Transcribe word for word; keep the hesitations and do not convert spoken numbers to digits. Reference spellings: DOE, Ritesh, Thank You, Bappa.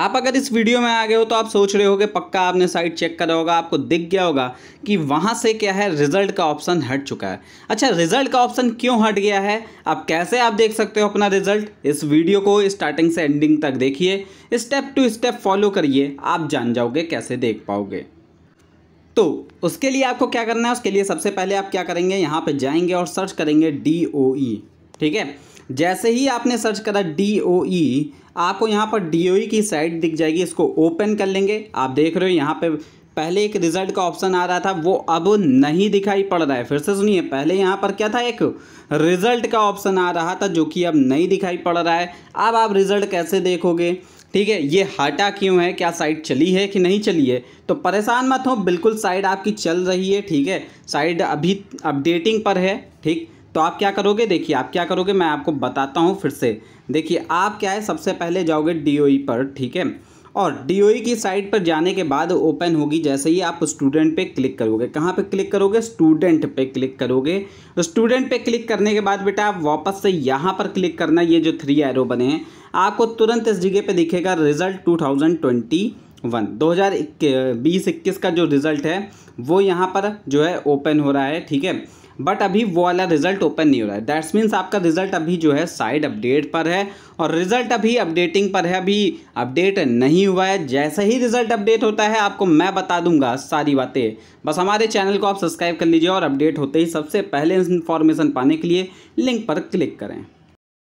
आप अगर इस वीडियो में आ गए हो तो आप सोच रहे होगे पक्का आपने साइट चेक करा होगा, आपको दिख गया होगा कि वहाँ से क्या है रिजल्ट का ऑप्शन हट चुका है। अच्छा, रिजल्ट का ऑप्शन क्यों हट गया है, आप कैसे आप देख सकते हो अपना रिजल्ट, इस वीडियो को स्टार्टिंग से एंडिंग तक देखिए, स्टेप टू स्टेप फॉलो करिए, आप जान जाओगे कैसे देख पाओगे। तो उसके लिए आपको क्या करना है, उसके लिए सबसे पहले आप क्या करेंगे, यहाँ पर जाएंगे और सर्च करेंगे डी ओ ई। ठीक है, जैसे ही आपने सर्च करा D O E, आपको यहाँ पर D O E की साइट दिख जाएगी, इसको ओपन कर लेंगे। आप देख रहे हो यहाँ पे पहले एक रिजल्ट का ऑप्शन आ रहा था वो अब नहीं दिखाई पड़ रहा है। फिर से सुनिए, पहले यहाँ पर क्या था, एक रिजल्ट का ऑप्शन आ रहा था जो कि अब नहीं दिखाई पड़ रहा है। अब आप रिजल्ट कैसे देखोगे, ठीक है, ये हटा क्यों है, क्या साइट चली है कि नहीं चली है, तो परेशान मत हो, बिल्कुल साइट आपकी चल रही है। ठीक है, साइट अभी अपडेटिंग पर है। ठीक, तो आप क्या करोगे, देखिए आप क्या करोगे, मैं आपको बताता हूँ फिर से। देखिए आप क्या है, सबसे पहले जाओगे D O E पर, ठीक है, और D O E की साइट पर जाने के बाद ओपन होगी। जैसे ही आप स्टूडेंट पे क्लिक करोगे, कहाँ पे क्लिक करोगे, स्टूडेंट पे क्लिक करोगे। स्टूडेंट पे क्लिक करने के बाद बेटा आप वापस से यहाँ पर क्लिक करना, ये जो थ्री एरो बने हैं, आपको तुरंत इस जगह पर दिखेगा result two thousand twenty one दो हज़ार बीस इक्कीस का जो रिज़ल्ट है वो यहाँ पर जो है ओपन हो रहा है। ठीक है, बट अभी वो वाला रिजल्ट ओपन नहीं हो रहा है। दैट्स मीन्स आपका रिजल्ट अभी जो है साइड अपडेट पर है और रिजल्ट अभी अपडेटिंग पर है, अभी अपडेट नहीं हुआ है। जैसे ही रिजल्ट अपडेट होता है आपको मैं बता दूंगा सारी बातें। बस हमारे चैनल को आप सब्सक्राइब कर लीजिए और अपडेट होते ही सबसे पहले इन्फॉर्मेशन पाने के लिए लिंक पर क्लिक करें।